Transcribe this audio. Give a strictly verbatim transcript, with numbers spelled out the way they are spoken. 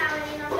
ค่ะวันนี้น้อง